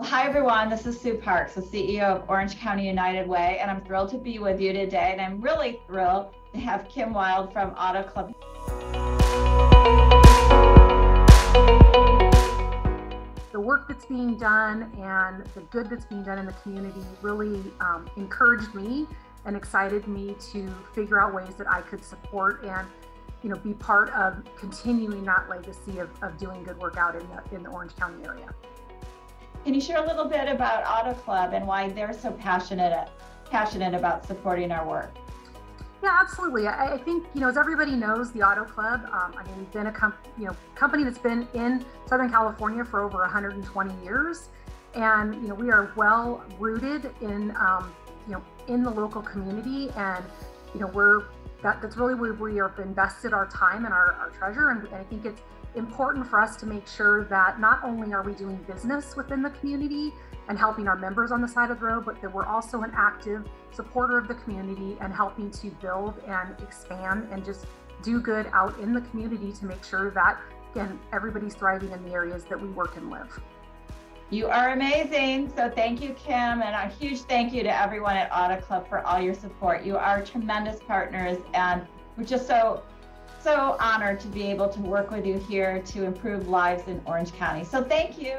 Well, hi everyone, this is Sue Parks, the CEO of Orange County United Way, and I'm thrilled to be with you today, and I'm really thrilled to have Kim Wilde from Auto Club. The work that's being done and the good that's being done in the community really encouraged me and excited me to figure out ways that I could support and be part of continuing that legacy of doing good work out in the Orange County area. Can you share a little bit about Auto Club and why they're so passionate about supporting our work? Yeah, absolutely. I think, as everybody knows, the Auto Club, we've been a company that's been in Southern California for over 120 years. And, we are well rooted in the local community. And, that's really where we have invested our time and our treasure. And I think it's important for us to make sure that not only are we doing business within the community and helping our members on the side of the road, but that we're also an active supporter of the community and helping to build and expand and just do good out in the community to make sure that, again, everybody's thriving in the areas that we work and live. You are amazing. So thank you, Kim, and a huge thank you to everyone at Auto Club for all your support. You are tremendous partners, and we're just so honored to be able to work with you here to improve lives in Orange County. So thank you.